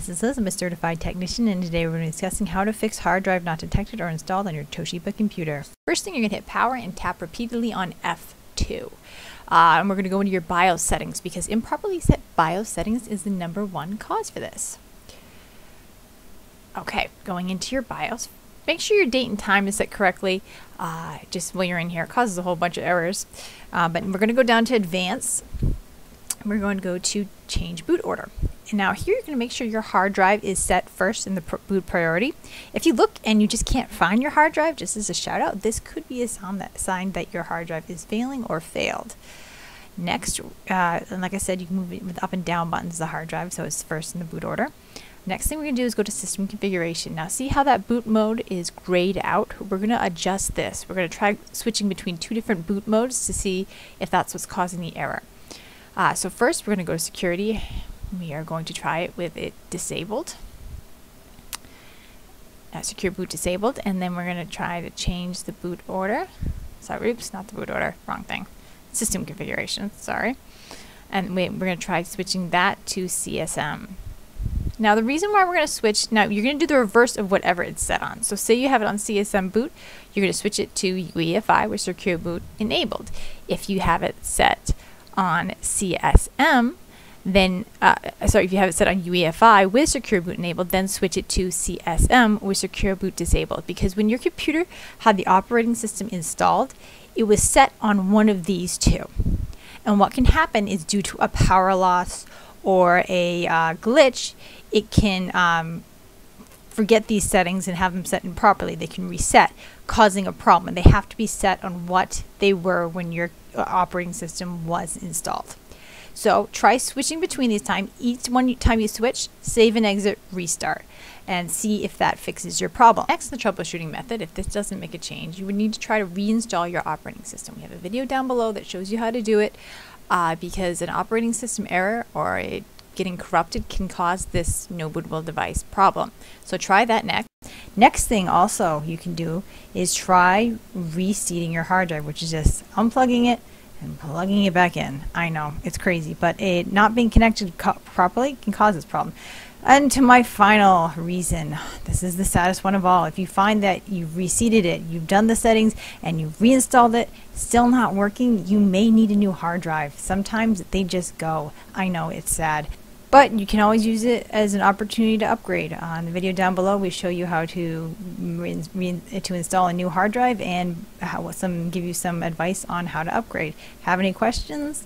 This is Liz, I'm a certified technician, and today we're going to be discussing how to fix hard drive not detected or installed on your Toshiba computer. First thing, you're going to hit power and tap repeatedly on F2. And we're going to go into your BIOS settings, because improperly set BIOS settings is the #1 cause for this. Okay, going into your BIOS, make sure your date and time is set correctly. Just while you're in here, it causes a whole bunch of errors. But we're going to go down to Advanced. We're going to go to Change Boot Order. And now here you're going to make sure your hard drive is set first in the boot priority. If you look and you just can't find your hard drive, just as a shout out, this could be a sign that your hard drive is failing or failed. Next, and like I said, you can move it with up and down buttons, the hard drive, so it's first in the boot order. Next thing we're going to do is go to System Configuration. Now see how that boot mode is grayed out? We're going to adjust this. We're going to try switching between two different boot modes to see if that's what's causing the error. So first we're going to go to security. We are going to try it with it disabled. Secure boot disabled, and then we're going to try to change the boot order. Sorry, oops, not the boot order, wrong thing. System configuration, sorry. And we're going to try switching that to CSM. Now the reason why we're going to switch, now you're going to do the reverse of whatever it's set on. So say you have it on CSM boot, you're going to switch it to UEFI with secure boot enabled. If you have it set on CSM, then sorry, if you have it set on UEFI with secure boot enabled, then switch it to CSM with secure boot disabled, because when your computer had the operating system installed, it was set on one of these two. And what can happen is, due to a power loss or a glitch, it can forget these settings and have them set improperly. They can reset, causing a problem, and they have to be set on what they were when your operating system was installed. So try switching between these times. Each one time you switch, save and exit, restart, and see if that fixes your problem. Next, the troubleshooting method. If this doesn't make a change, you would need to try to reinstall your operating system. We have a video down below that shows you how to do it, because an operating system error or it getting corrupted can cause this no bootable device problem. So try that next. Next thing also you can do is try reseating your hard drive, which is just unplugging it and plugging it back in. I know, it's crazy, but it not being connected properly can cause this problem. And to my final reason, this is the saddest one of all. If you find that you've reseated it, you've done the settings, and you've reinstalled it, still not working, you may need a new hard drive. Sometimes they just go. I know, it's sad. But you can always use it as an opportunity to upgrade. On the video down below, we show you how to install a new hard drive, and give you some advice on how to upgrade. Have any questions?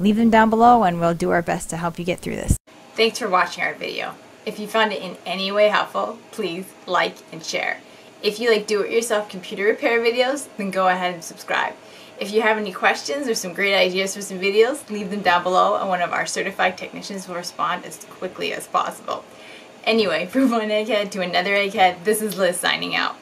Leave them down below, and we'll do our best to help you get through this. Thanks for watching our video. If you found it in any way helpful, please like and share. If you like do-it-yourself computer repair videos, then go ahead and subscribe. If you have any questions or some great ideas for some videos, leave them down below, and one of our certified technicians will respond as quickly as possible. Anyway, from one egghead to another egghead, this is Liz signing out.